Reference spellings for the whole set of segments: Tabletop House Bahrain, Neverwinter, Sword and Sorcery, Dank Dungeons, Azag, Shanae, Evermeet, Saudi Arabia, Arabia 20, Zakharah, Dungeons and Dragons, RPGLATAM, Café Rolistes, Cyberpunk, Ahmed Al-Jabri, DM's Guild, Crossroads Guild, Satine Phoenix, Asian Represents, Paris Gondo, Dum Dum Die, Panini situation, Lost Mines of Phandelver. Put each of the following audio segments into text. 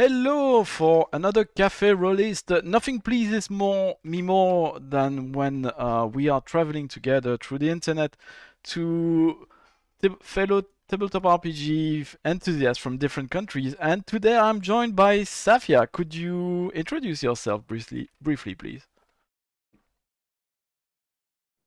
Hello for another Café Rolistes. Nothing pleases me more than when we are traveling together through the internet to fellow tabletop RPG enthusiasts from different countries. And today I'm joined by Safia. Could you introduce yourself briefly please?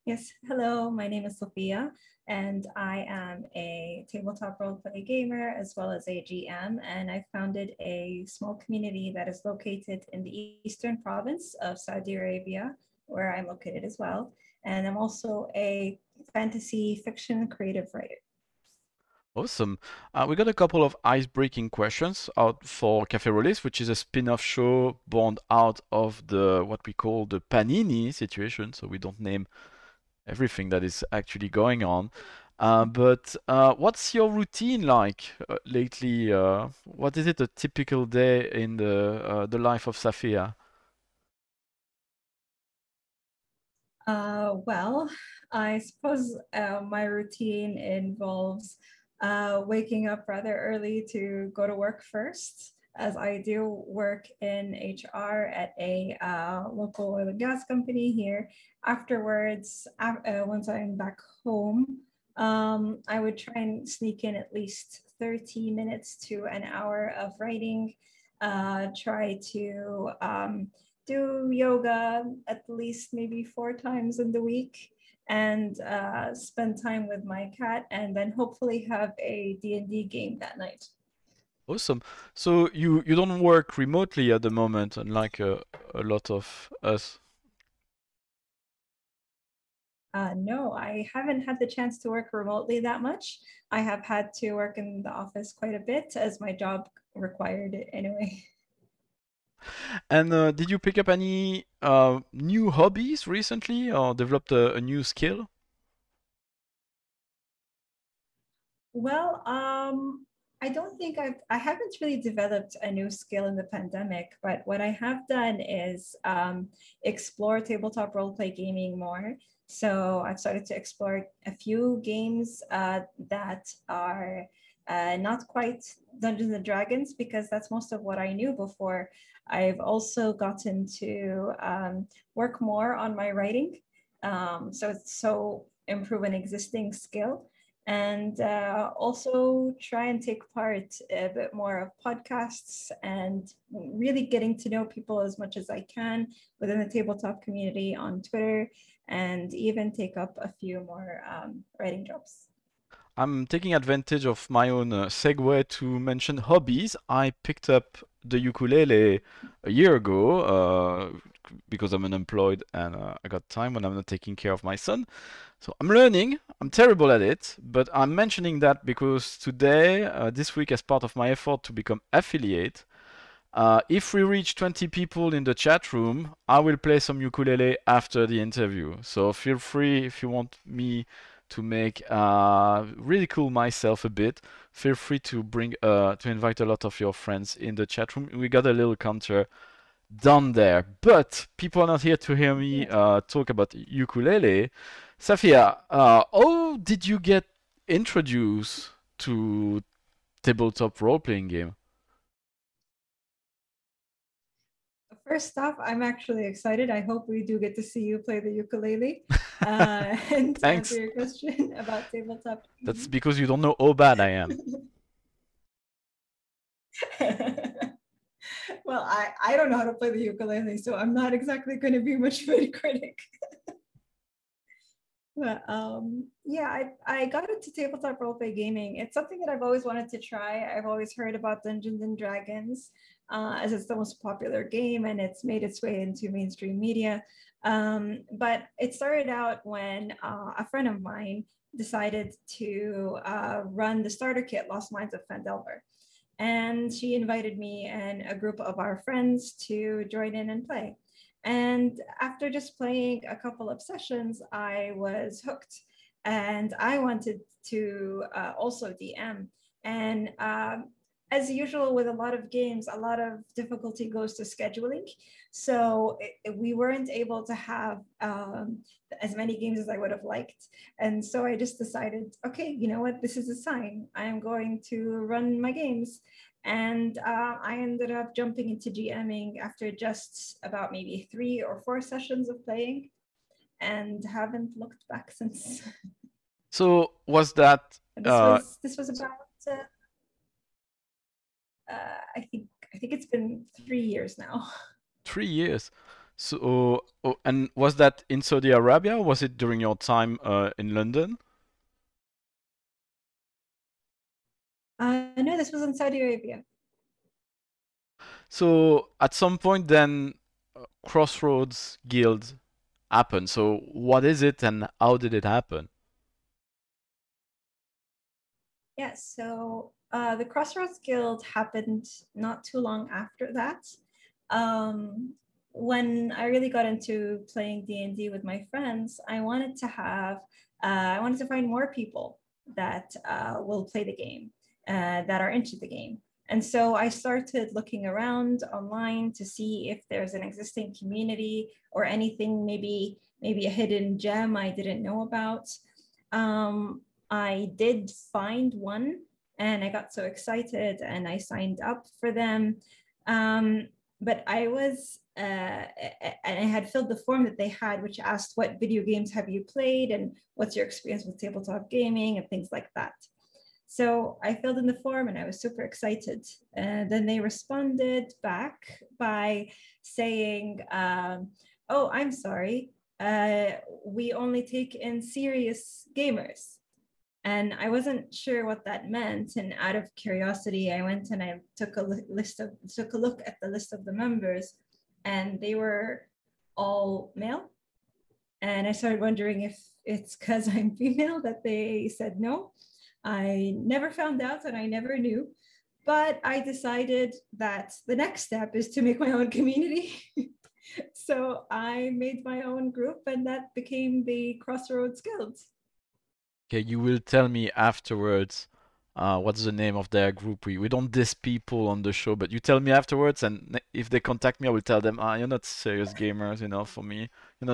Yes, hello, my name is Safia and I am a tabletop roleplay gamer as well as a GM, and I founded a small community that is located in the eastern province of Saudi Arabia, where I'm located as well, and I'm also a fantasy fiction creative writer. Awesome. We got a couple of ice-breaking questions out for Café Rolistes, which is a spin-off show born out of the what we call the Panini situation, so we don't name everything that is actually going on, but what's your routine like lately? What is it, a typical day in the life of Safia? Well, I suppose my routine involves waking up rather early to go to work first, as I do work in HR at a local oil and gas company here. Afterwards, once I'm back home, I would try and sneak in at least 30 minutes to an hour of writing, try to do yoga at least maybe 4 times in the week, and spend time with my cat, and then hopefully have a D&D game that night. Awesome. So you don't work remotely at the moment, unlike a lot of us. No, I haven't had the chance to work remotely that much. I have had to work in the office quite a bit, as my job required it anyway. And did you pick up any new hobbies recently, or developed a new skill? Well, I don't think I haven't really developed a new skill in the pandemic, but what I have done is explore tabletop roleplay gaming more. So I've started to explore a few games that are not quite Dungeons and Dragons, because that's most of what I knew before. I've also gotten to work more on my writing, so improve an existing skill, and also try and take part a bit more of podcasts, and really getting to know people as much as I can within the tabletop community on Twitter, and even take up a few more writing jobs. I'm taking advantage of my own segue to mention hobbies. I picked up the ukulele a year ago because I'm unemployed and I got time when I'm not taking care of my son. So I'm learning. I'm terrible at it, but I'm mentioning that because today, this week, as part of my effort to become affiliate, if we reach 20 people in the chat room, I will play some ukulele after the interview. So feel free, if you want me to make ridicule myself a bit, feel free to bring to invite a lot of your friends in the chat room. We got a little counter down there, but people are not here to hear me talk about ukulele. Safia, how did you get introduced to tabletop role-playing game? First off, I'm actually excited. I hope we do get to see you play the ukulele. And to answer your question about tabletop. That's because you don't know how bad I am. Well, I don't know how to play the ukulele, so I'm not exactly going to be much of a critic. But yeah, I got into tabletop roleplay gaming. It's something that I've always wanted to try. I've always heard about Dungeons and Dragons, as it's the most popular game, and it's made its way into mainstream media. But it started out when a friend of mine decided to run the starter kit, Lost Mines of Phandelver. And she invited me and a group of our friends to join in and play. And after just playing a couple of sessions, I was hooked, and I wanted to also DM. And as usual with a lot of games, a lot of difficulty goes to scheduling. So we weren't able to have as many games as I would have liked. And so I just decided, okay, you know what, this is a sign. I am going to run my games. And I ended up jumping into GMing after just about maybe 3 or 4 sessions of playing, and haven't looked back since. So was that... This was about... I think it's been 3 years now. 3 years. So, and was that in Saudi Arabia, or was it during your time in London? No, this was in Saudi Arabia. So at some point then, Crossroads Guild happened. So what is it and how did it happen? Yes, yeah, so... the Crossroads Guild happened not too long after that. When I really got into playing D&D with my friends, I wanted to have, I wanted to find more people that will play the game, that are into the game. And so I started looking around online to see if there's an existing community or anything, maybe a hidden gem I didn't know about. I did find one. And I got so excited and I signed up for them. But I was, and I had filled the form that they had, which asked what video games have you played and what's your experience with tabletop gaming and things like that. So I filled in the form and I was super excited. Then they responded back by saying, oh, I'm sorry. We only take in serious gamers. And I wasn't sure what that meant. And out of curiosity, I went and I took a look at the list of the members, and they were all male. And I started wondering if it's because I'm female that they said no. I never found out and I never knew, but I decided that the next step is to make my own community. So I made my own group, and that became the Crossroads Guild. Okay, you will tell me afterwards what's the name of their group. We don't diss people on the show, but you tell me afterwards, and if they contact me, I will tell them, ah, you're not serious gamers enough for me. You're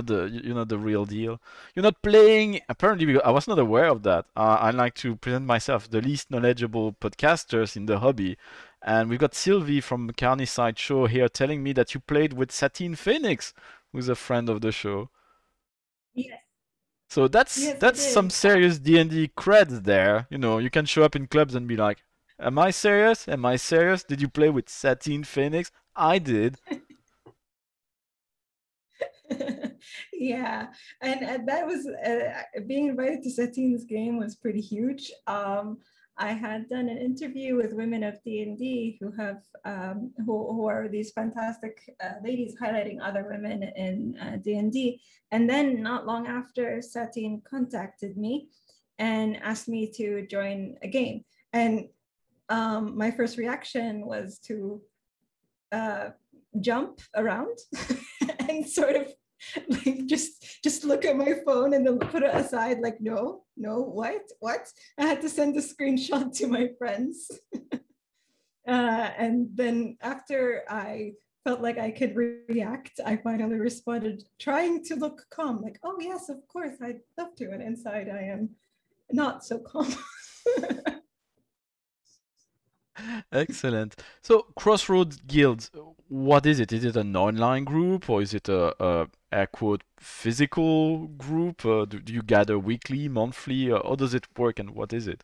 not the real deal. You're not playing. Apparently, I was not aware of that. I like to present myself the least knowledgeable podcasters in the hobby, and we've got Sylvie from McCartney's Side Show here telling me that you played with Satine Phoenix, who's a friend of the show. Yes. So that's some serious D&D creds there. You know, you can show up in clubs and be like, am I serious? Am I serious? Did you play with Satine Phoenix? I did. Yeah. And that was, being invited to Satine's game was pretty huge. I had done an interview with women of D&D who have, who are these fantastic ladies highlighting other women in D&D. And then not long after, Satine contacted me and asked me to join a game. And my first reaction was to jump around and sort of like just look at my phone and then put it aside, like, no, what? I had to send a screenshot to my friends. And then after I felt like I could react, I finally responded, trying to look calm, like, oh yes, of course, I'd love to, and inside I am not so calm. Excellent. So Crossroads Guild, what is it? Is it an online group, or is it a air quote physical group? Do you gather weekly, monthly? How does it work, and what is it?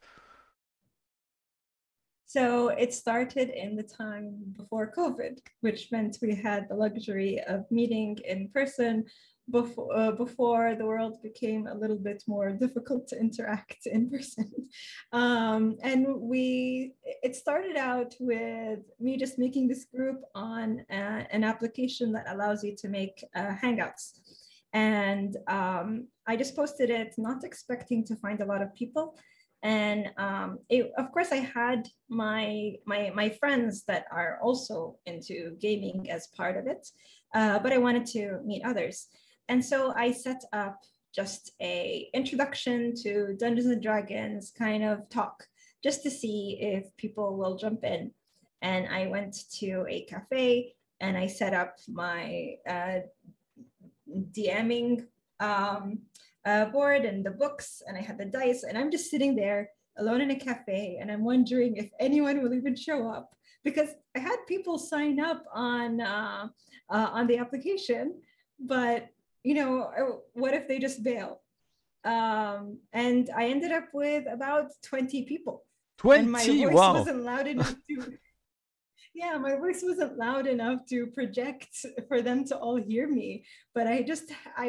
So it started in the time before COVID, which meant we had the luxury of meeting in person before the world became a little bit more difficult to interact in person. It started out with me just making this group on an application that allows you to make Hangouts. And I just posted it, not expecting to find a lot of people. And of course, I had my friends that are also into gaming as part of it, but I wanted to meet others. And so I set up just an introduction to Dungeons and Dragons kind of talk, just to see if people will jump in. And I went to a cafe and I set up my DMing board and the books, and I had the dice, and I'm just sitting there alone in a cafe, and I'm wondering if anyone will even show up, because I had people sign up on the application, but you know, what if they just bail? And I ended up with about 20 people. 20, and my voice wow. wasn't loud enough to, yeah, my voice wasn't loud enough to project for them to all hear me. But I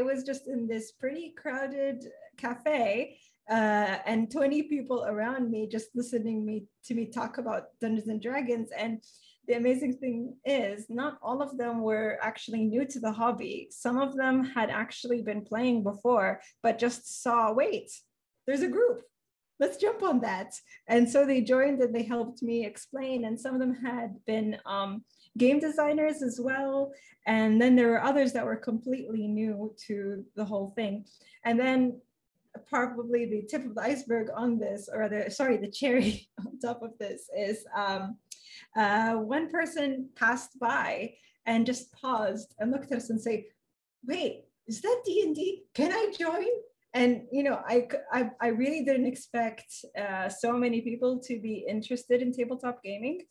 was just in this pretty crowded cafe, and 20 people around me just listening to me talk about Dungeons and Dragons. And the amazing thing is, not all of them were actually new to the hobby. Some of them had actually been playing before, but just saw, wait, there's a group. Let's jump on that. And so they joined and they helped me explain. And some of them had been game designers as well. And then there were others that were completely new to the whole thing. And then probably the tip of the iceberg on this, or rather, sorry, the cherry on top of this is one person passed by and just paused and looked at us and said, wait, is that D&D? Can I join? And, you know, I really didn't expect so many people to be interested in tabletop gaming.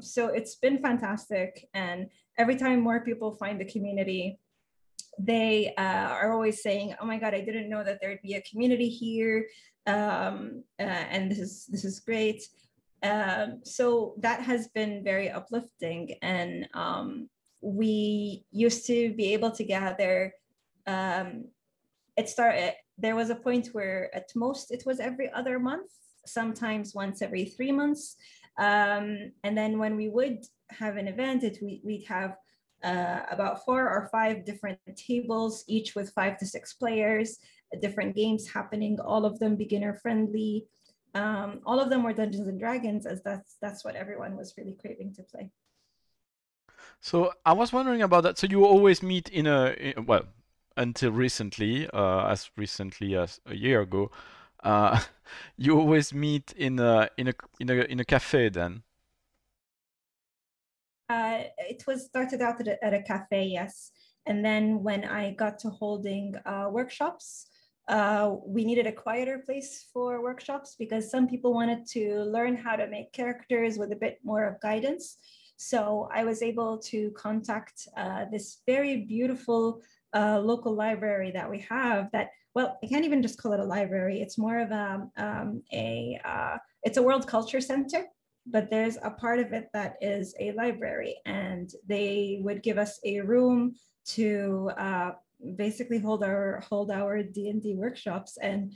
So it's been fantastic. And every time more people find the community, they are always saying, oh my God, I didn't know that there'd be a community here. And this is great. So that has been very uplifting. And we used to be able to gather, there was a point where at most it was every other month, sometimes once every 3 months. And then when we would have an event, we'd have about 4 or 5 different tables, each with 5 to 6 players, different games happening, all of them beginner friendly. All of them were Dungeons and Dragons, as that's what everyone was really craving to play. So I was wondering about that. So you always meet well, until recently, as recently as a year ago, you always meet in a cafe then? It was started out at a cafe, yes. And then when I got to holding workshops, we needed a quieter place for workshops because some people wanted to learn how to make characters with a bit more of guidance. So I was able to contact this very beautiful local library that we have that, well, I can't even just call it a library. It's more of it's a World Culture Center, but there's a part of it that is a library, and they would give us a room to basically hold our D&D workshops. And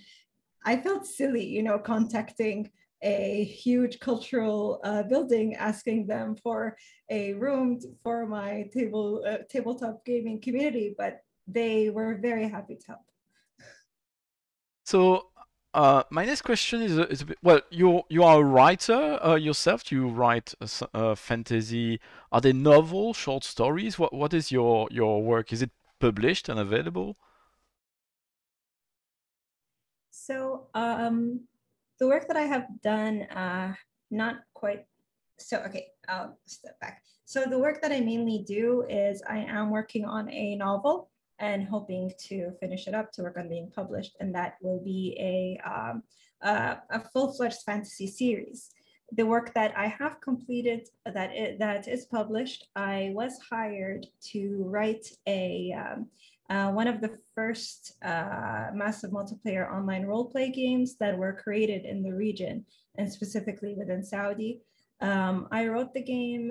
I felt silly, you know, contacting a huge cultural building, asking them for a room for my tabletop gaming community, but they were very happy to help. So my next question is a bit, well, you are a writer yourself. You write fantasy. Are they novel, short stories? What is your work? Is it published and available? So the work that I have done, not quite, so okay, I'll step back. So the work that I mainly do is I am working on a novel and hoping to finish it up to work on being published, and that will be a full-fledged fantasy series. The work that I have completed that is published, I was hired to write one of the first massive multiplayer online role-play games that were created in the region, and specifically within Saudi. I wrote the game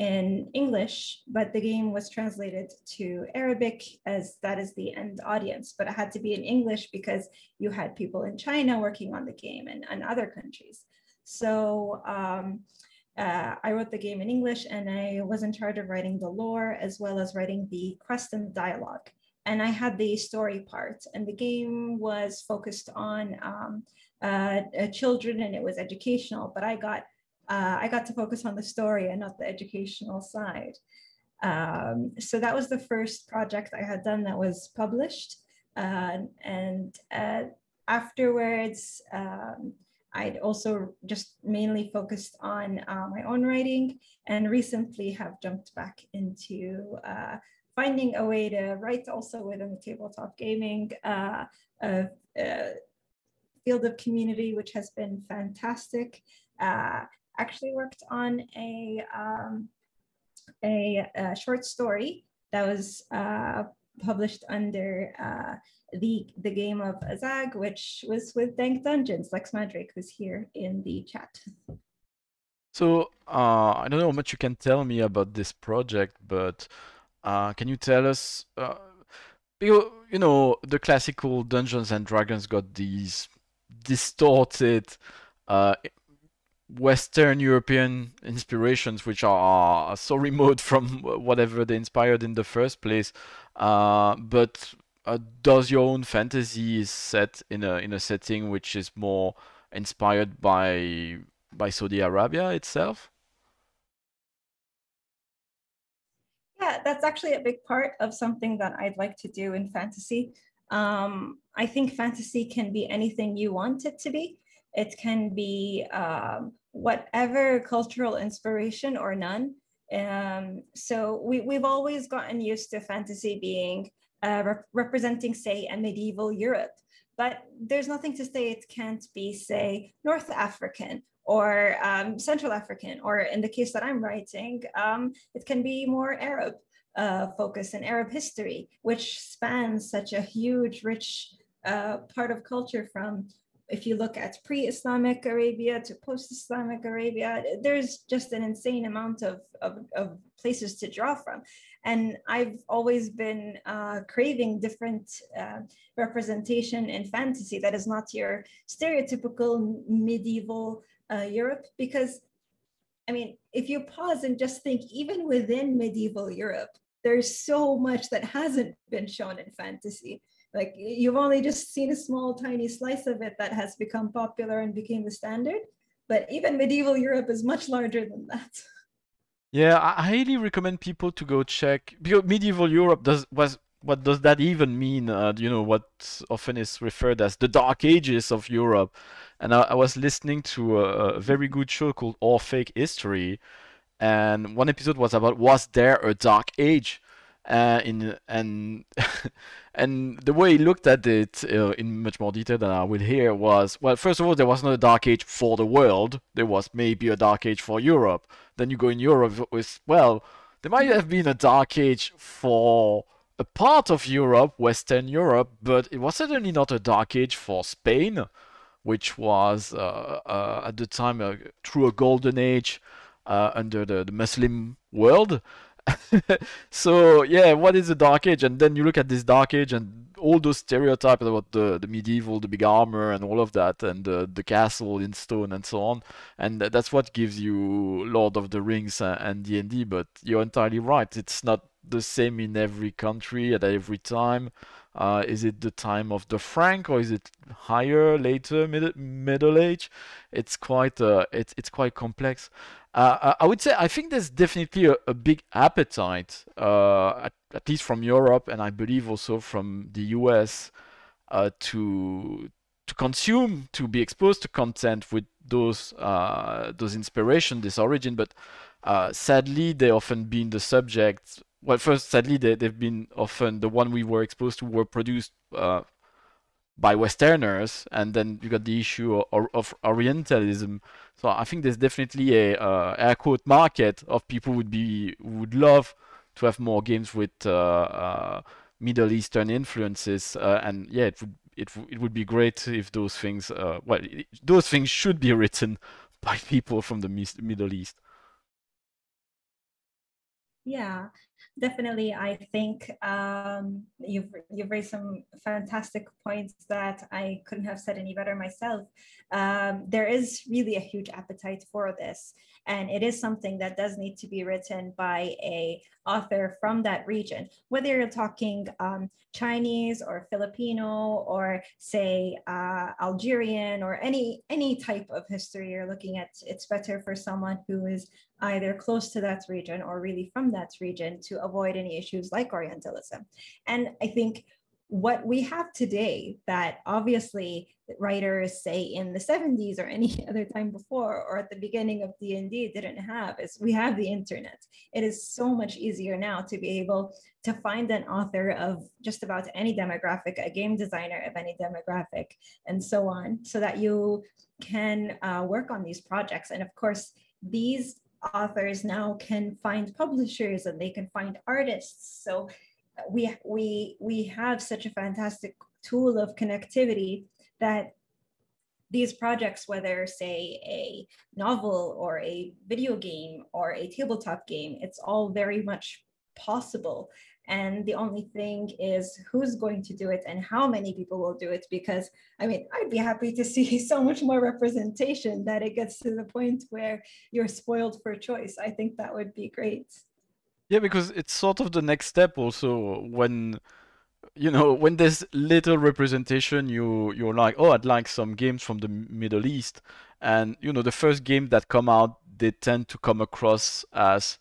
in English, but the game was translated to Arabic, as that is the end audience, but it had to be in English because you had people in China working on the game and other countries. So I wrote the game in English, and I was in charge of writing the lore as well as writing the quest and dialogue. And I had the story part, and the game was focused on children, and it was educational, but I got to focus on the story and not the educational side. So that was the first project I had done that was published. Afterwards, I'd also just mainly focused on my own writing, and recently have jumped back into finding a way to write also within the tabletop gaming field of community, which has been fantastic. Actually worked on a short story that was published under the game of Azag, which was with Dank Dungeons, Lex Mandrake, who's here in the chat. So I don't know how much you can tell me about this project, but can you tell us, you know, the classical Dungeons and Dragons got these distorted Western European inspirations, which are so remote from whatever they inspired in the first place. But does your own fantasy is set in a setting which is more inspired by Saudi Arabia itself? Yeah, that's actually a big part of something that I'd like to do in fantasy. I think fantasy can be anything you want it to be. It can be whatever cultural inspiration or none. So we've always gotten used to fantasy being representing, say, a medieval Europe, but there's nothing to say it can't be, say, North African or Central African, or in the case that I'm writing, it can be more Arab focus and Arab history, which spans such a huge, rich part of culture from, if you look at pre-Islamic Arabia to post-Islamic Arabia, there's just an insane amount of places to draw from. And I've always been craving different representation in fantasy that is not your stereotypical medieval Europe, because, I mean, if you pause and just think, even within medieval Europe, there's so much that hasn't been shown in fantasy. Like, you've only just seen a small, tiny slice of it that has become popular and became the standard. But even medieval Europe is much larger than that. Yeah, I highly recommend people to go check, because medieval Europe what does that even mean? You know, what often is referred as the Dark Ages of Europe. And I was listening to a very good show called All Fake History. And one episode was about, was there a Dark Age? And the way he looked at it in much more detail than I will here was, well, first of all, there was not a dark age for the world. There was maybe a dark age for Europe. Then you go in Europe with, well, there might have been a dark age for a part of Europe, Western Europe, but it was certainly not a dark age for Spain, which was at the time through a golden age under the Muslim world. So yeah, what is the Dark Age? And then you look at this Dark Age and all those stereotypes about the medieval, the big armor and all of that, and the castle in stone and so on. And that's what gives you Lord of the Rings and D&D. But you're entirely right, it's not the same in every country at every time. Is it the time of the Frank, or is it higher, later, middle age? It's quite it's quite complex. I would say I think there's definitely a big appetite, at least from Europe, and I believe also from the US, to consume, to be exposed to content with those inspiration, this origin. But sadly, they often been the subject. Well, first, sadly, they've been often the one we were exposed to were produced by Westerners, and then you got the issue of Orientalism. So I think there's definitely a air quote market of people would love to have more games with Middle Eastern influences, and yeah, it would be great if those things those things should be written by people from the Middle East. Yeah. Definitely, I think you've raised some fantastic points that I couldn't have said any better myself. There is really a huge appetite for this, and it is something that does need to be written by an author from that region, whether you're talking Chinese or Filipino or, say, Algerian, or any type of history you're looking at. It's better for someone who is either close to that region or really from that region to avoid any issues like Orientalism. And I think what we have today that obviously writers, say, in the 70s or any other time before or at the beginning of D&D didn't have, is we have the internet. It is so much easier now to be able to find an author of just about any demographic, a game designer of any demographic, and so on, so that you can work on these projects. And of course, these authors now can find publishers and they can find artists. So we have such a fantastic tool of connectivity that these projects, whether say a novel or a video game or a tabletop game, it's all very much possible. And the only thing is who's going to do it and how many people will do it, because I mean, I'd be happy to see so much more representation that it gets to the point where you're spoiled for choice. I think that would be great. Yeah, because it's sort of the next step also when, you know, when there's little representation, you're like, oh, I'd like some games from the Middle East. And, you know, the first game that come out, they tend to come across as,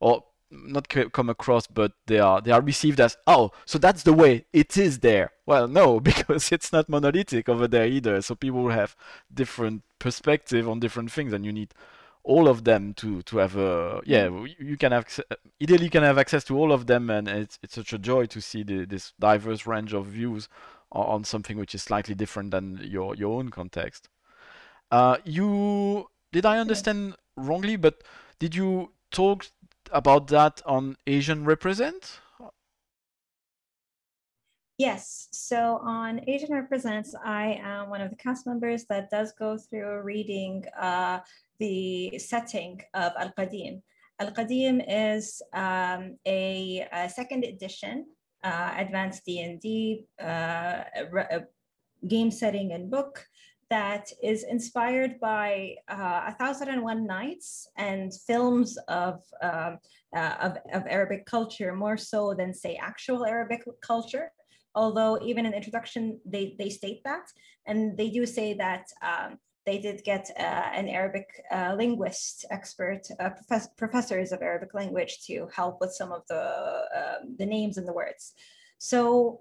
or not come across, but they are received as, oh, so that's the way it is there. Well, no, because it's not monolithic over there either. So people have different perspective on different things and you need all of them to have a, yeah, you can have, ideally you can have access to all of them, and it's such a joy to see this diverse range of views on something which is slightly different than your own context. Did I understand wrongly, but did you talk about that on Asian Represent? Yes, so on Asian Represents, I am one of the cast members that does go through reading the setting of Al-Qadim. Al-Qadim is a second edition advanced D&D game setting and book that is inspired by 1001 Nights and films of Arabic culture, more so than say actual Arabic culture. Although even in the introduction, they state that, and they do say that they did get an Arabic linguist expert, professors of Arabic language to help with some of the names and the words. So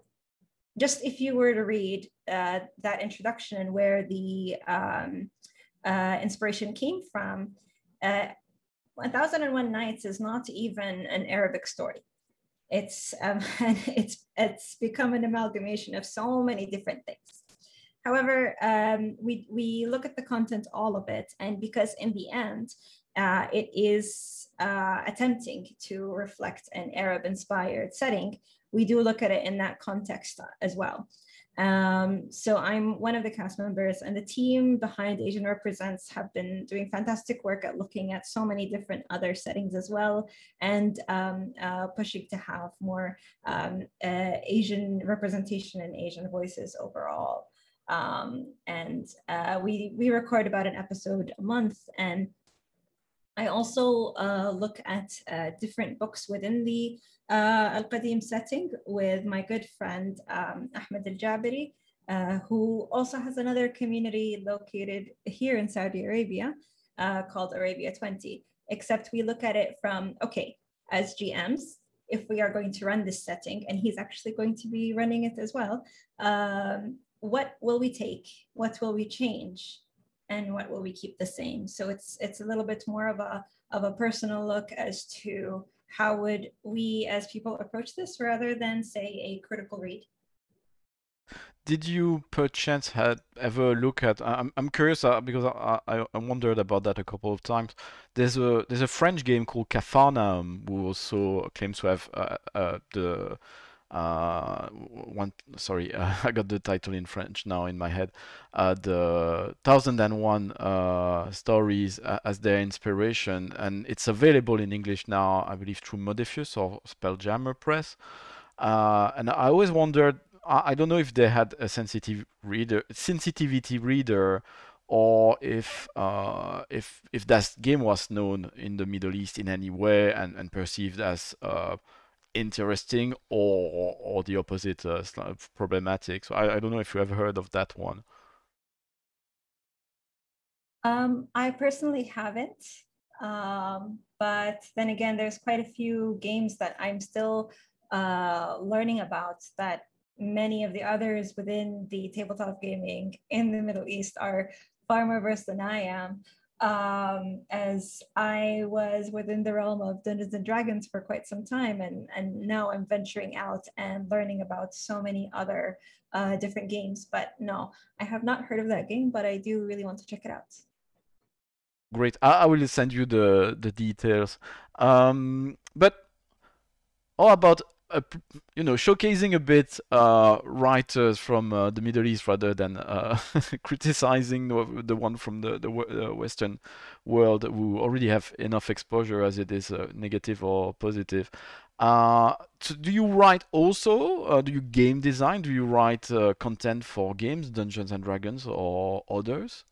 just if you were to read that introduction and where the inspiration came from, 1001 Nights is not even an Arabic story. It's become an amalgamation of so many different things. However, we look at the content, all of it, and because in the end, it is attempting to reflect an Arab-inspired setting, we do look at it in that context as well. So I'm one of the cast members, and the team behind Asian Represents have been doing fantastic work at looking at so many different other settings as well, and pushing to have more Asian representation and Asian voices overall. We record about an episode a month, and I also look at different books within the Al-Qadim setting with my good friend, Ahmed Al-Jabri, who also has another community located here in Saudi Arabia called Arabia 20, except we look at it from, okay, as GMs, if we are going to run this setting, and he's actually going to be running it as well, what will we take? What will we change? And what will we keep the same? So it's a little bit more of a personal look as to how would we as people approach this rather than say a critical read. Did you perchance had ever look at? I'm curious because I wondered about that a couple of times. There's a French game called Kafarnaüm who also claims to have I got the title in French now in my head, the 1001 stories as their inspiration, and it's available in English now, I believe, through Modifius or Spelljammer Press. And I always wondered, I don't know if they had a sensitivity reader, or if that game was known in the Middle East in any way and perceived as interesting or the opposite, problematic. So I don't know if you ever heard of that one. I personally haven't, but then again, there's quite a few games that I'm still learning about that many of the others within the tabletop gaming in the Middle East are far more versed than I am, as I was within the realm of Dungeons and Dragons for quite some time, and now I'm venturing out and learning about so many other different games. But no, I have not heard of that game, but I do really want to check it out. Great. I will send you the details. But how about showcasing a bit writers from the Middle East rather than criticizing the one from the Western world who already have enough exposure as it is, negative or positive. So do you write also? Do you game design? Do you write content for games, Dungeons and Dragons or others?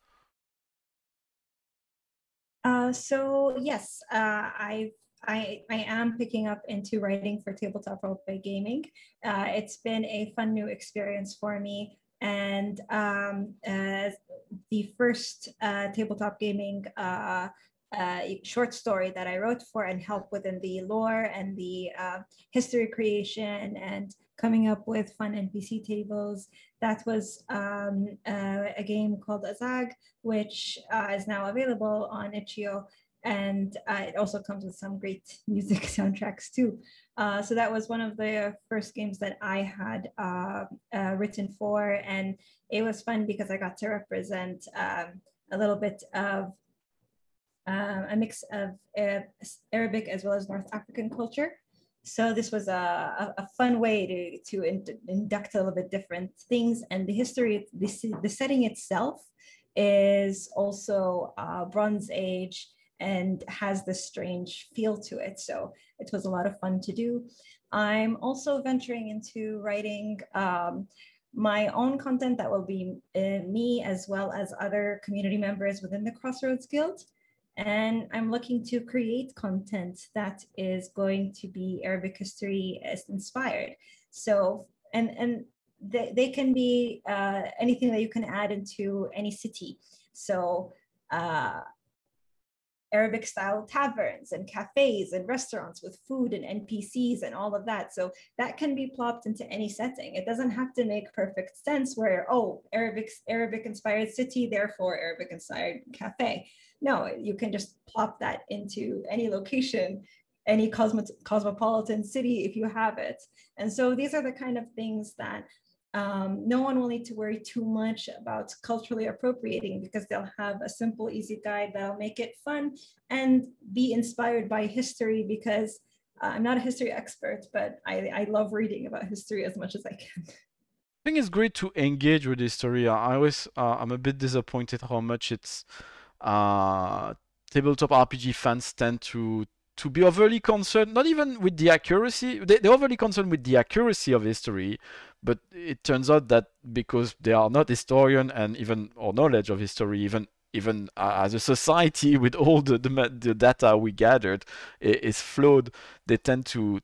So yes, I am picking up into writing for tabletop roleplay gaming. It's been a fun new experience for me. And the first tabletop gaming short story that I wrote for and helped within the lore and the history creation and coming up with fun NPC tables. That was a game called Azag, which is now available on itch.io. And it also comes with some great music soundtracks too. So that was one of the first games that I had written for. And it was fun because I got to represent a little bit of a mix of Arabic as well as North African culture. So this was a fun way to induct a little bit different things. And the history, the setting itself is also Bronze Age, and has this strange feel to it. So it was a lot of fun to do. I'm also venturing into writing my own content that will be me as well as other community members within the Crossroads Guild. And I'm looking to create content that is going to be Arabic history inspired. So, and they can be anything that you can add into any city. So, Arabic style taverns and cafes and restaurants with food and NPCs and all of that. So that can be plopped into any setting. It doesn't have to make perfect sense where, oh, Arabic inspired city, therefore Arabic inspired cafe. No, you can just plop that into any location, any cosmopolitan city if you have it. And so these are the kind of things that no one will need to worry too much about culturally appropriating, because they'll have a simple, easy guide that'll make it fun and be inspired by history, because I'm not a history expert, but I love reading about history as much as I can. I think it's great to engage with history. I'm a bit disappointed how much it's tabletop RPG fans tend to be overly concerned, not even with the accuracy. They're overly concerned with the accuracy of history, but it turns out that because they are not historian and even our knowledge of history, even as a society with all the data we gathered is flawed, they tend to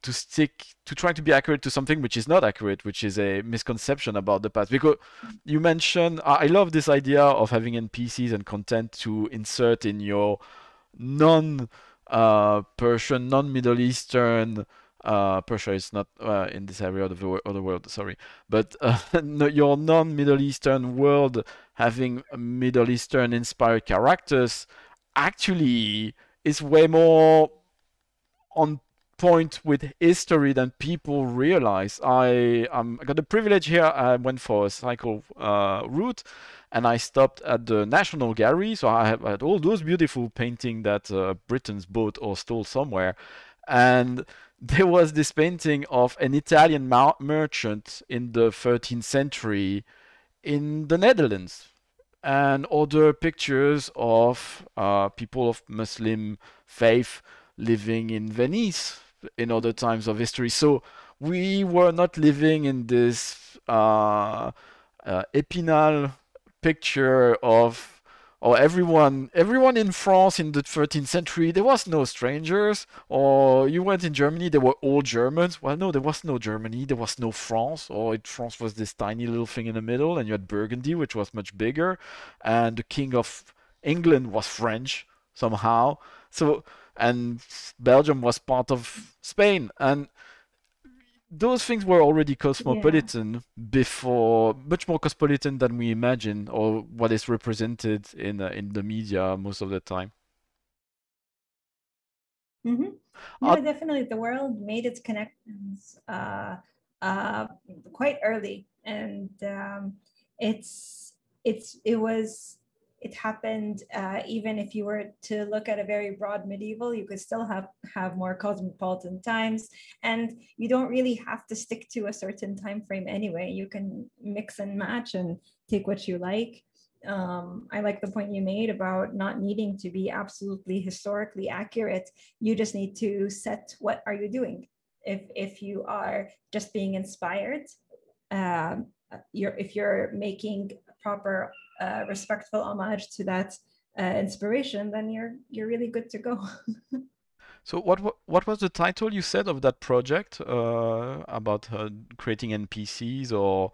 try to be accurate to something which is not accurate, which is a misconception about the past. Because you mentioned, I love this idea of having NPCs and content to insert in your non-Persian, non-Middle Eastern, Persia is not in this area of the world, sorry, but your non-Middle Eastern world having Middle Eastern inspired characters actually is way more on point with history than people realize. I got the privilege here. I went for a cycle route and I stopped at the National Gallery. So I had all those beautiful paintings that Britons bought or stole somewhere. And there was this painting of an Italian merchant in the 13th century in the Netherlands, and other pictures of people of Muslim faith living in Venice in other times of history. So we were not living in this epinal picture of everyone in France in the 13th century. There was no strangers. Or you went in Germany, they were all Germans. Well, no, there was no Germany, there was no France. Or France was this tiny little thing in the middle, and you had Burgundy, which was much bigger, and the king of England was French somehow. So, and Belgium was part of Spain, and those things were already cosmopolitan before, much more cosmopolitan than we imagine, or what is represented in the media most of the time. Mm-hmm. No, definitely. The world made its connections quite early, and it happened. Even if you were to look at a very broad medieval, you could still have more cosmopolitan times, and you don't really have to stick to a certain time frame anyway. You can mix and match and take what you like. I like the point you made about not needing to be absolutely historically accurate. You just need to set what are you doing. If you are just being inspired, if you're making proper respectful homage to that inspiration, then you're really good to go. So what was the title you said of that project about creating NPCs or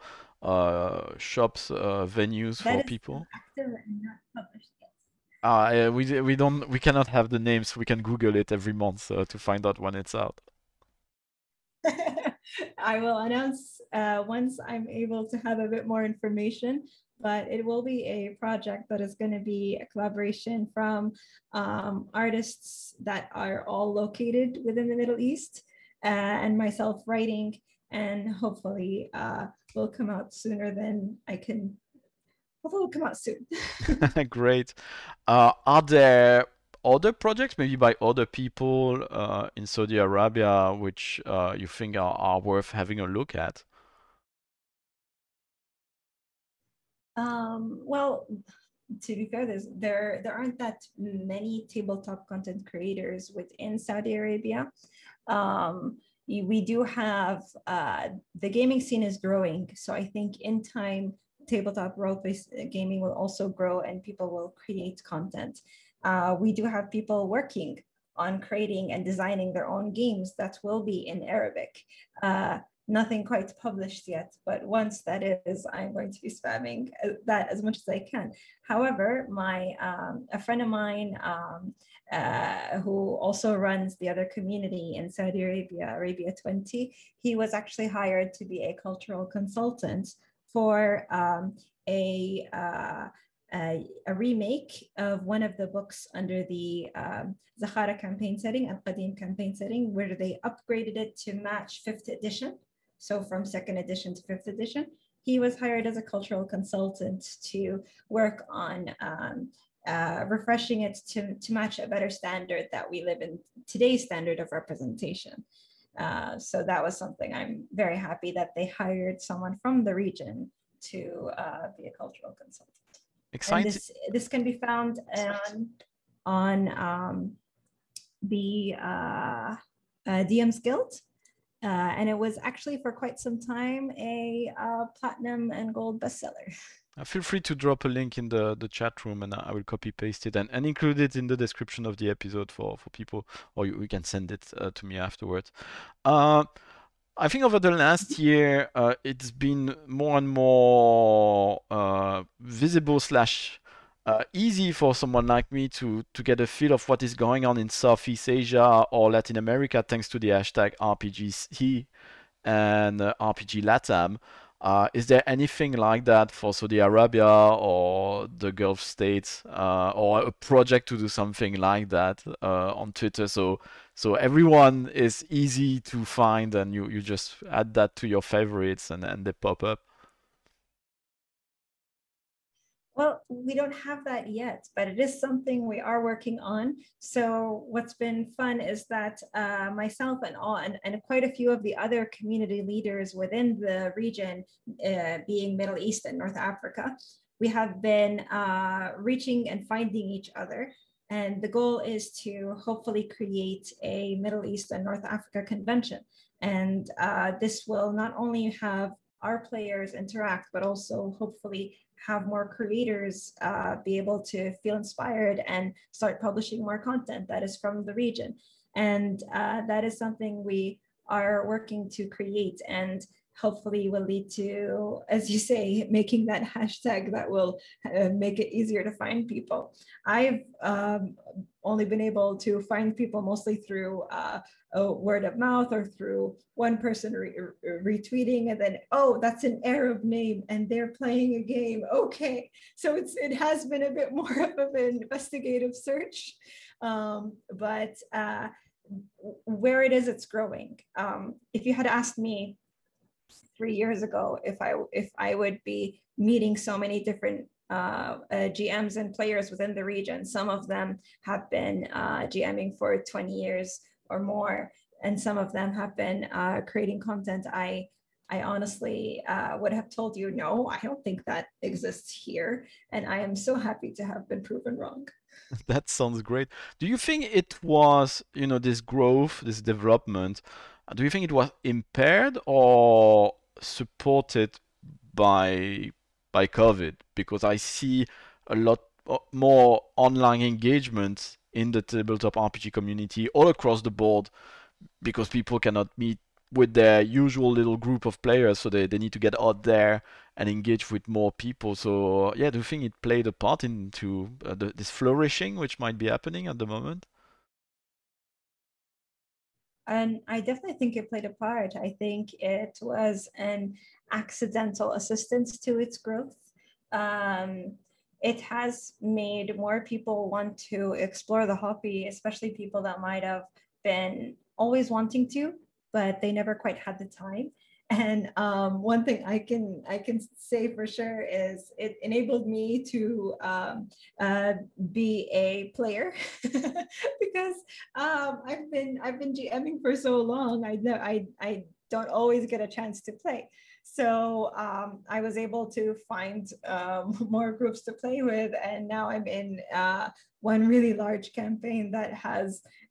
shops, venues that for people? Active and not published yet. We cannot have the names. We can Google it every month to find out when it's out. I will announce once I'm able to have a bit more information, but it will be a project that is going to be a collaboration from artists that are all located within the Middle East and myself writing, and hopefully will come out sooner than I can. Hopefully will come out soon. Great. Are there other projects, maybe by other people in Saudi Arabia, which you think are worth having a look at? Well, to be fair, there aren't that many tabletop content creators within Saudi Arabia. We do have, the gaming scene is growing. So I think in time, tabletop role-based gaming will also grow and people will create content. We do have people working on creating and designing their own games that will be in Arabic. Nothing quite published yet, but once that is, I'm going to be spamming that as much as I can. However, a friend of mine who also runs the other community in Saudi Arabia, Arabia 20, he was actually hired to be a cultural consultant for a remake of one of the books under the Zakharah campaign setting, Al-Qadim campaign setting, where they upgraded it to match 5th edition. So from 2nd edition to 5th edition, he was hired as a cultural consultant to work on refreshing it to match a better standard that we live in today's standard of representation. So that was something I'm very happy that they hired someone from the region to be a cultural consultant. Exciting. And this can be found on the DM's Guild. And it was actually for quite some time a platinum and gold bestseller. Feel free to drop a link in the chat room, and I will copy paste it and include it in the description of the episode for people, or you can send it to me afterwards. I think over the last year, it's been more and more visible / easy for someone like me to get a feel of what is going on in Southeast Asia or Latin America, thanks to the hashtag RPGC and RPGLATAM. Is there anything like that for Saudi Arabia or the Gulf states, or a project to do something like that on Twitter? So everyone is easy to find, and you just add that to your favorites and they pop up. Well, we don't have that yet, but it is something we are working on. So what's been fun is that myself and quite a few of the other community leaders within the region, being Middle East and North Africa, we have been reaching and finding each other. And the goal is to hopefully create a Middle East and North Africa convention. And this will not only have our players interact, but also hopefully have more creators be able to feel inspired and start publishing more content that is from the region. And that is something we are working to create. And hopefully will lead to, as you say, making that hashtag that will make it easier to find people. I've only been able to find people mostly through word of mouth or through one person retweeting, and then, oh, that's an Arab name and they're playing a game. Okay, so it has been a bit more of an investigative search, but where it is, it's growing. If you had asked me 3 years ago if I would be meeting so many different GMs and players within the region, some of them have been GMing for 20 years or more, and some of them have been creating content, I honestly would have told you, no, I don't think that exists here. And I am so happy to have been proven wrong. That sounds great. Do you think it was, you know, this growth, this development, do you think it was impaired or supported by COVID? Because I see a lot more online engagement in the tabletop RPG community all across the board because people cannot meet with their usual little group of players, so they need to get out there and engage with more people. So yeah, do you think it played a part into this flourishing which might be happening at the moment? And I definitely think it played a part. I think it was an accidental assistance to its growth. It has made more people want to explore the hobby, especially people that might have been always wanting to, but they never quite had the time. And one thing I can say for sure is it enabled me to be a player because I've been GMing for so long. I don't always get a chance to play. So I was able to find more groups to play with, and now I'm in one really large campaign that has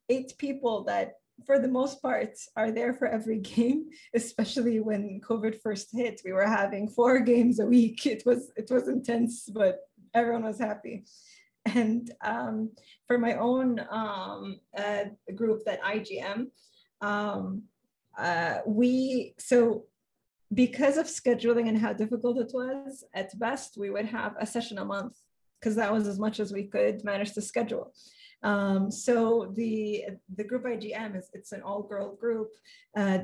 8 people that, for the most part, are there for every game. Especially when COVID first hit, we were having 4 games a week. It was intense, but everyone was happy. And for my own group that I GM, because of scheduling and how difficult it was, at best we would have a session a month because that was as much as we could manage to schedule. So the group IGM it's an all-girl group.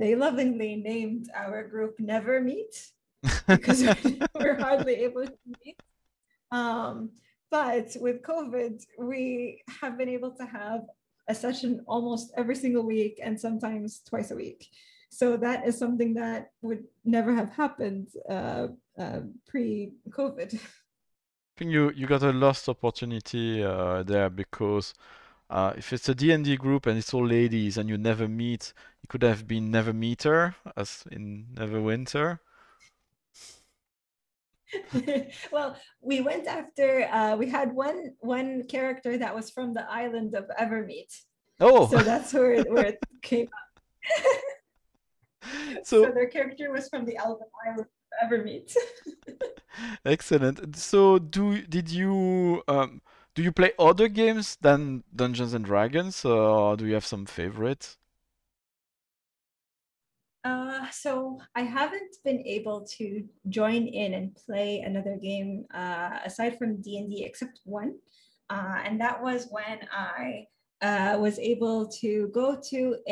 They lovingly named our group Never Meet because we're hardly able to meet. But with COVID, we have been able to have a session almost every single week and sometimes twice a week. So that is something that would never have happened pre-COVID. I think you got a lost opportunity there because if it's a D&D group and it's all ladies and you never meet, it could have been Never Meter, as in Neverwinter. Well, we went after, we had one character that was from the island of Evermeet. Oh! So that's where it came up. So their character was from the Elven Island. Ever meet. Excellent. So do you play other games than Dungeons and Dragons, or do you have some favorites? So I haven't been able to join in and play another game aside from D&D except one, and that was when I was able to go to a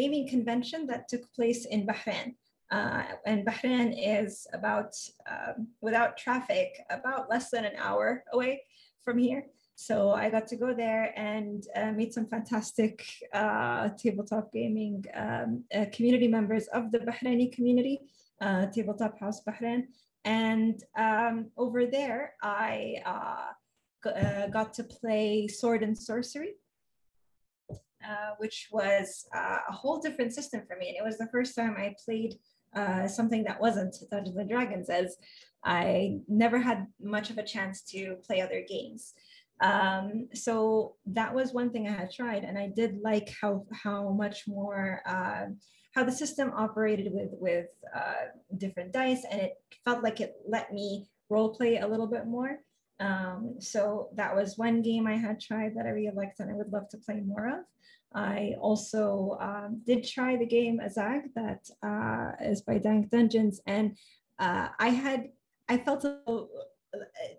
gaming convention that took place in Bahrain. And Bahrain is about, without traffic, about less than an hour away from here. So I got to go there and meet some fantastic tabletop gaming community members of the Bahraini community, Tabletop House Bahrain. And over there, I got to play Sword and Sorcery, which was a whole different system for me. And it was the first time I played something that wasn't Dungeons and Dragons, as I never had much of a chance to play other games. So that was one thing I had tried, and I did like how much more how the system operated with different dice, and it felt like it let me role play a little bit more. So that was one game I had tried that I really liked and I would love to play more of. I also did try the game Azag that is by Dank Dungeons, and I felt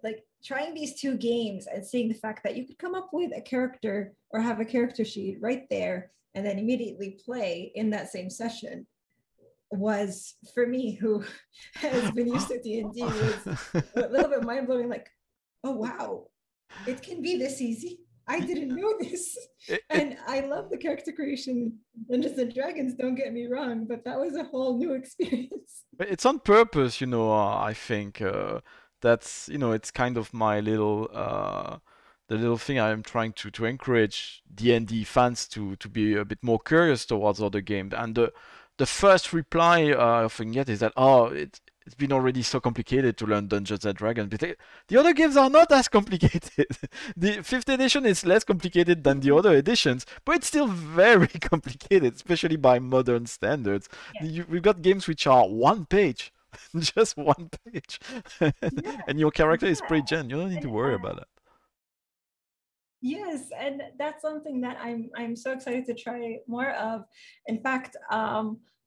like trying these two games and seeing the fact that you could come up with a character or have a character sheet right there and then immediately play in that same session was, for me, who has been used to D&D, was a little bit mind-blowing, like, oh, wow, it can be this easy. I didn't know this. And I love the character creation Dungeons and Dragons, don't get me wrong, but that was a whole new experience. But it's on purpose, you know, I think. That's, you know, it's kind of my little, the little thing I'm trying to encourage D&D fans to be a bit more curious towards other games. And the first reply I often get is that, oh, it's been already so complicated to learn Dungeons and Dragons. But the other games are not as complicated. The fifth edition is less complicated than the other editions, but it's still very complicated, especially by modern standards. Yeah. We've got games which are one page. Just one page. Yeah. And your character is pre-gen. You don't need to worry about that. Yes, and that's something that I'm so excited to try more of. In fact,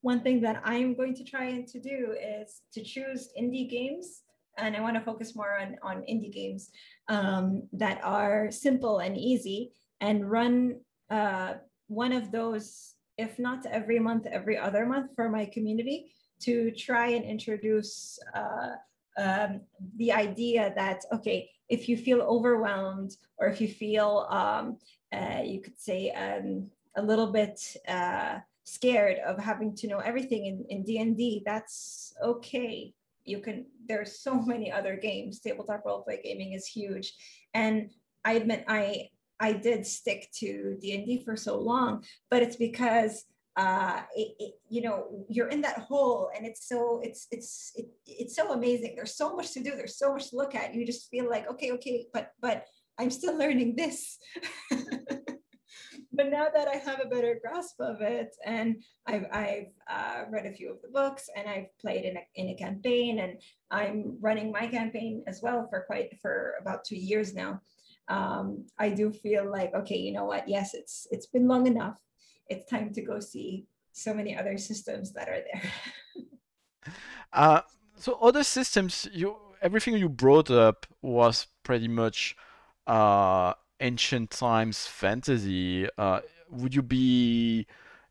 one thing that I'm going to try and to do is to choose indie games, and I want to focus more on indie games that are simple and easy, and run one of those, if not every month, every other month, for my community, to try and introduce the idea that, okay, if you feel overwhelmed, or if you feel, you could say, a little bit scared of having to know everything in D&D, that's okay. You can, there's so many other games. Tabletop role-play gaming is huge. And I admit, I did stick to D&D for so long, but it's because you know, you're in that hole, and it's so amazing. There's so much to do. There's so much to look at. You just feel like, okay, but I'm still learning this. But now that I have a better grasp of it, and I've read a few of the books, and I've played in a campaign, and I'm running my campaign as well for about 2 years now. I do feel like, okay, you know what? Yes, it's been long enough. It's time to go see so many other systems that are there. So other systems, everything you brought up was pretty much ancient times fantasy. Would you be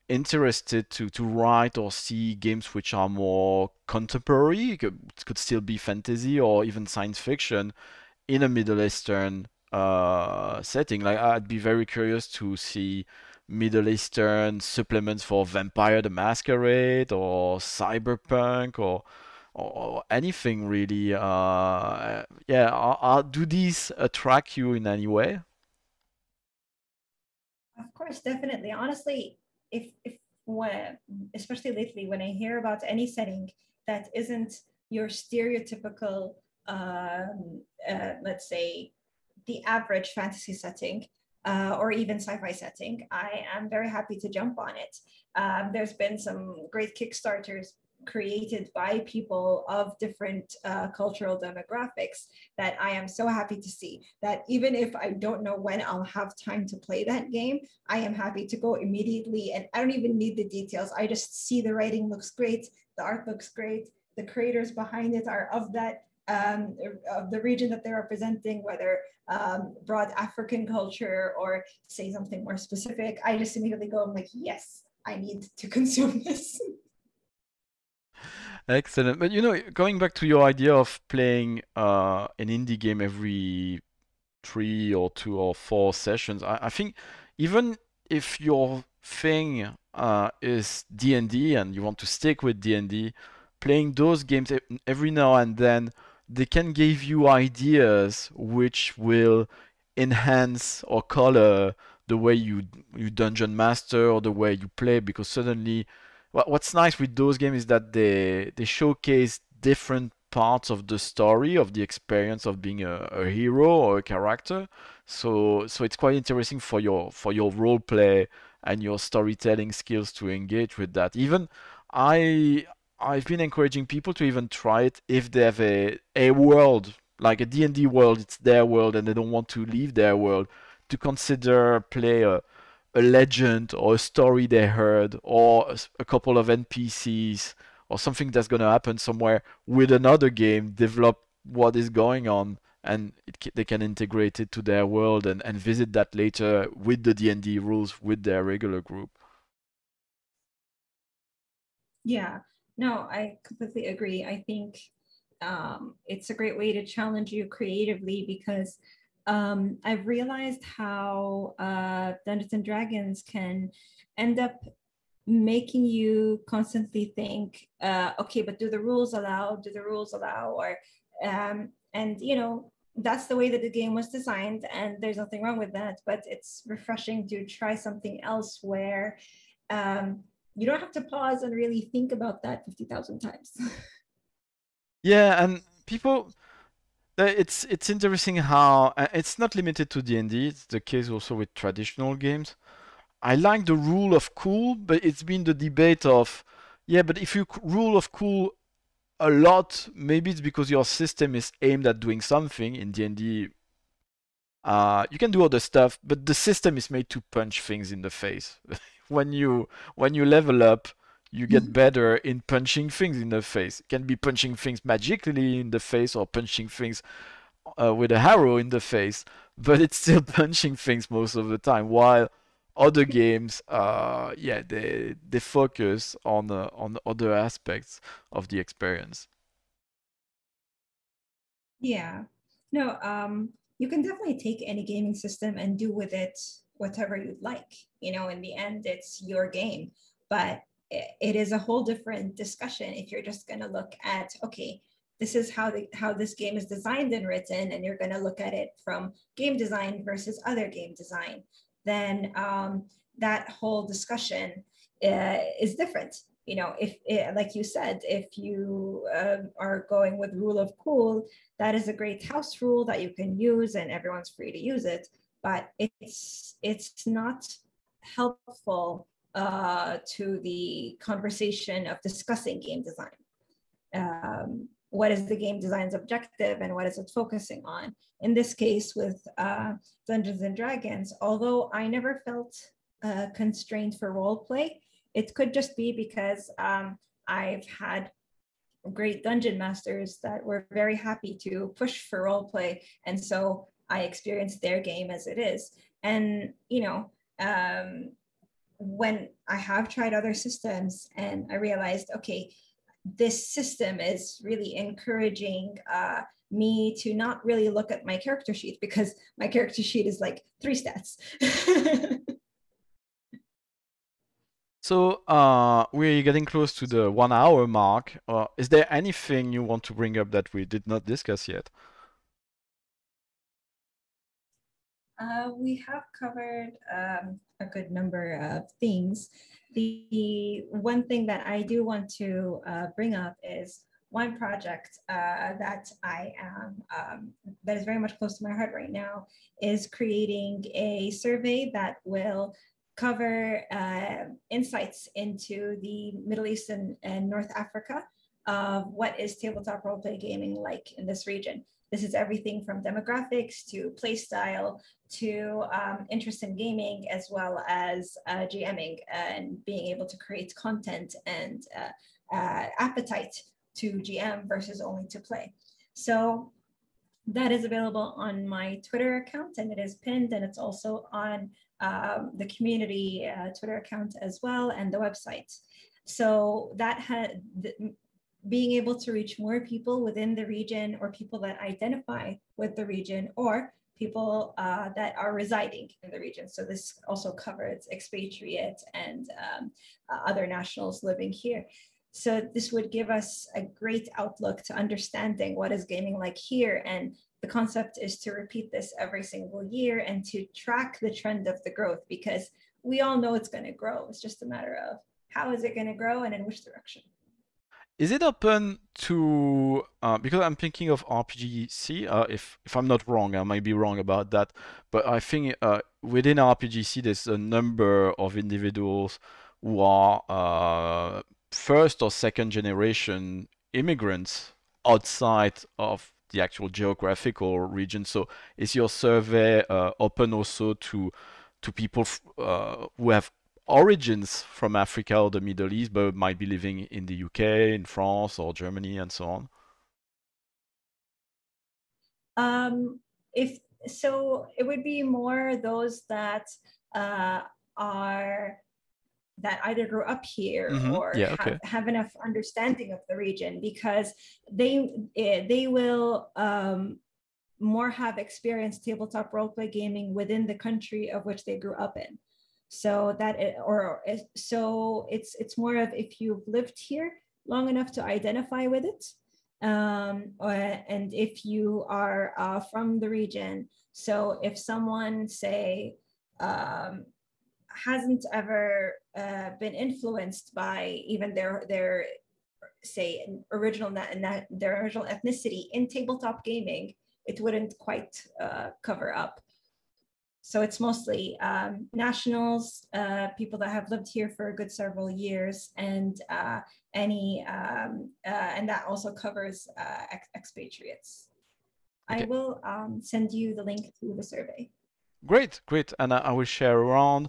interested to write or see games which are more contemporary? It could still be fantasy or even science fiction in a Middle Eastern setting. Like, I'd be very curious to see Middle Eastern supplements for Vampire the Masquerade or Cyberpunk or anything really. Yeah, do these attract you in any way? Of course, definitely. Honestly, especially lately, when I hear about any setting that isn't your stereotypical, let's say, the average fantasy setting, or even sci-fi setting, I am very happy to jump on it. There's been some great Kickstarters created by people of different cultural demographics that I am so happy to see, that even if I don't know when I'll have time to play that game, I am happy to go immediately, and I don't even need the details. I just see the writing looks great, the art looks great, the creators behind it are of that, of the region that they're representing, whether broad African culture or say something more specific, I just immediately go, I'm like, yes, I need to consume this. Excellent. But, you know, going back to your idea of playing an indie game every 3 or 2 or 4 sessions, I think even if your thing is D&D and you want to stick with D&D, playing those games every now and then, they can give you ideas which will enhance or color the way you dungeon master or the way you play, because suddenly what's nice with those games is that they showcase different parts of the story, of the experience of being a hero or a character. So it's quite interesting for your role play and your storytelling skills to engage with that. Even I've been encouraging people to even try it if they have a world like a D&D world, it's their world and they don't want to leave their world, to consider play a legend or a story they heard or a couple of NPCs or something that's going to happen somewhere with another game, develop what is going on, and they can integrate it to their world and visit that later with the D&D rules with their regular group. Yeah, no, I completely agree. I think it's a great way to challenge you creatively, because I've realized how Dungeons and Dragons can end up making you constantly think, okay, but do the rules allow? Do the rules allow? Or and you know, that's the way that the game was designed, and there's nothing wrong with that. But it's refreshing to try something else where you don't have to pause and really think about that 50,000 times. Yeah, and people, it's interesting how it's not limited to D&D. It's the case also with traditional games. I like the rule of cool, but it's been the debate of, yeah, but if you rule of cool a lot, maybe it's because your system is aimed at doing something. In D&D, you can do other stuff, but the system is made to punch things in the face. when you level up, you get better in punching things in the face. It can be punching things magically in the face, or punching things with a arrow in the face, but it's still punching things most of the time, while other games, yeah, they focus on other aspects of the experience. Yeah, no, you can definitely take any gaming system and do with it whatever you'd like. You know, in the end, it's your game, but it is a whole different discussion if you're just going to look at, okay, this is how this game is designed and written, and you're going to look at it from game design versus other game design. Then that whole discussion is different. You know, if like you said, if you are going with rule of cool, that is a great house rule that you can use, and everyone's free to use it. But it's not helpful to the conversation of discussing game design. What is the game design's objective, and what is it focusing on? In this case with Dungeons and Dragons, although I never felt constrained for role play, it could just be because I've had great dungeon masters that were very happy to push for role play, and so I experienced their game as it is. And you know, when I have tried other systems and I realized, okay, this system is really encouraging me to not really look at my character sheet, because my character sheet is like 3 stats. So we're getting close to the 1 hour mark. Is there anything you want to bring up that we did not discuss yet? We have covered a good number of things. The one thing that I do want to bring up is one project that I am, that is very much close to my heart right now, is creating a survey that will cover insights into the Middle East and North Africa of what is tabletop role-play gaming like in this region. This is everything from demographics to play style to interest in gaming, as well as GMing and being able to create content and appetite to GM versus only to play. So that is available on my Twitter account, and it is pinned, and it's also on the community Twitter account as well, and the website. So that had being able to reach more people within the region, or people that identify with the region, or people that are residing in the region. So this also covers expatriates and other nationals living here. So this would give us a great outlook to understanding what is gaming like here. And the concept is to repeat this every single year and to track the trend of the growth, because we all know it's going to grow. It's just a matter of how is it going to grow and in which direction. Is it open to, because I'm thinking of RPGC, if I'm not wrong, I might be wrong about that, but I think within RPGC there's a number of individuals who are first or second generation immigrants outside of the actual geographical region. So is your survey open also to people who have origins from Africa or the Middle East, but might be living in the UK, in France or Germany and so on? If so, it would be more those that either grew up here or have enough understanding of the region, because they will more have experienced tabletop roleplay gaming within the country of which they grew up in. So that it's more of if you've lived here long enough to identify with it, and if you are from the region. So if someone, say, hasn't ever been influenced by even their say original their original ethnicity in tabletop gaming, it wouldn't quite cover up. So it's mostly nationals, people that have lived here for a good several years, and and that also covers expatriates. Okay. I will send you the link to the survey. Great, great, and I will share around.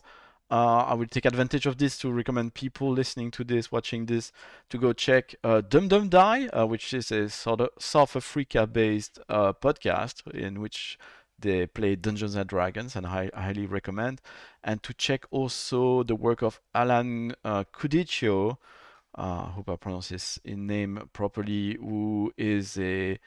I will take advantage of this to recommend people listening to this, watching this, to go check Dum Dum Die, which is a sort of South Africa-based podcast in which they play Dungeons and Dragons, and I highly recommend. And to check also the work of Alan Kudicio, I hope I pronounce his name properly, who is a,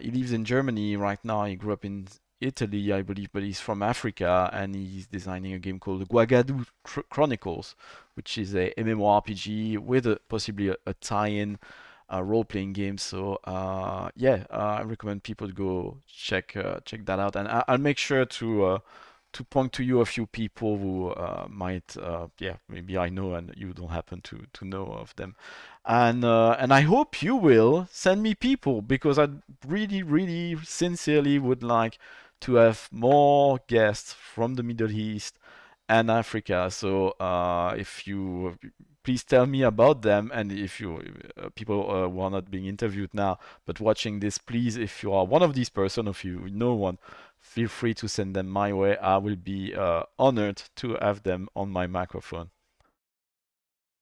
he lives in Germany right now. He grew up in Italy, I believe, but he's from Africa, and he's designing a game called Guagadou Chronicles, which is a MMORPG with possibly a tie-in role-playing game. So I recommend people to go check that out, and I'll make sure to point to you a few people who might maybe I know and you don't happen to know of them. And and I hope you will send me people, because I really sincerely would like to have more guests from the Middle East and Africa. So if you please tell me about them, and if you people who are not being interviewed now but watching this, please, if you are one of these persons, if you know one, feel free to send them my way. I will be honored to have them on my microphone.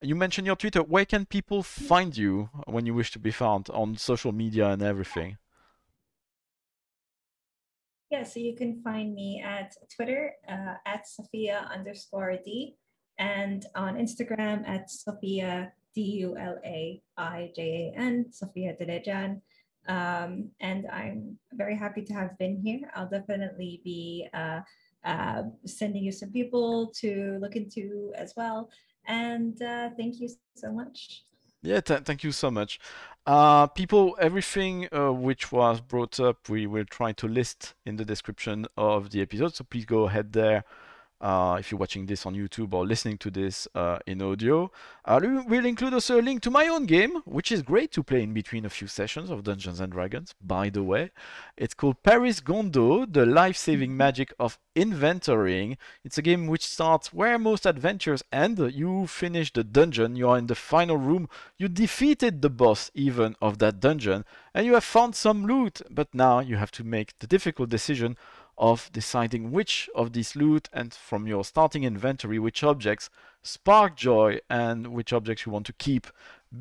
You mentioned your Twitter. Where can people find you when you wish to be found on social media and everything? Yeah, so you can find me at Twitter at Safia_D, and on Instagram at Safia Dulaijan, Safia AlDulaijan. And I'm very happy to have been here. I'll definitely be sending you some people to look into as well. And thank you so much. Yeah, thank you so much. People, everything which was brought up, we will try to list in the description of the episode. So please go ahead there. If you're watching this on YouTube or listening to this in audio, we'll include also a link to my own game, which is great to play in between a few sessions of Dungeons and Dragons, by the way. It's called Paris Gondo, the life-saving magic of inventorying. It's a game which starts where most adventures end. You finish the dungeon, you are in the final room, you defeated the boss even of that dungeon, and you have found some loot, but now you have to make the difficult decision of deciding which of this loot and from your starting inventory, which objects spark joy and which objects you want to keep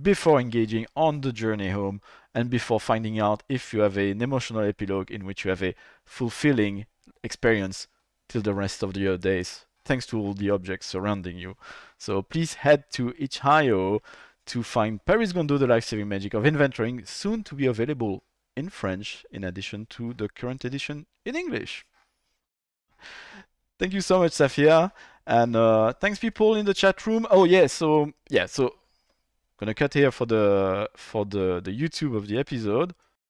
before engaging on the journey home, and before finding out if you have an emotional epilogue in which you have a fulfilling experience till the rest of your days, thanks to all the objects surrounding you. So please head to itch.io to find Paris Gondo, the life-saving magic of inventorying, soon to be available in French, in addition to the current edition in English. Thank you so much, Safia, and thanks people in the chat room. Oh yeah, so I'm gonna cut here for the YouTube of the episode.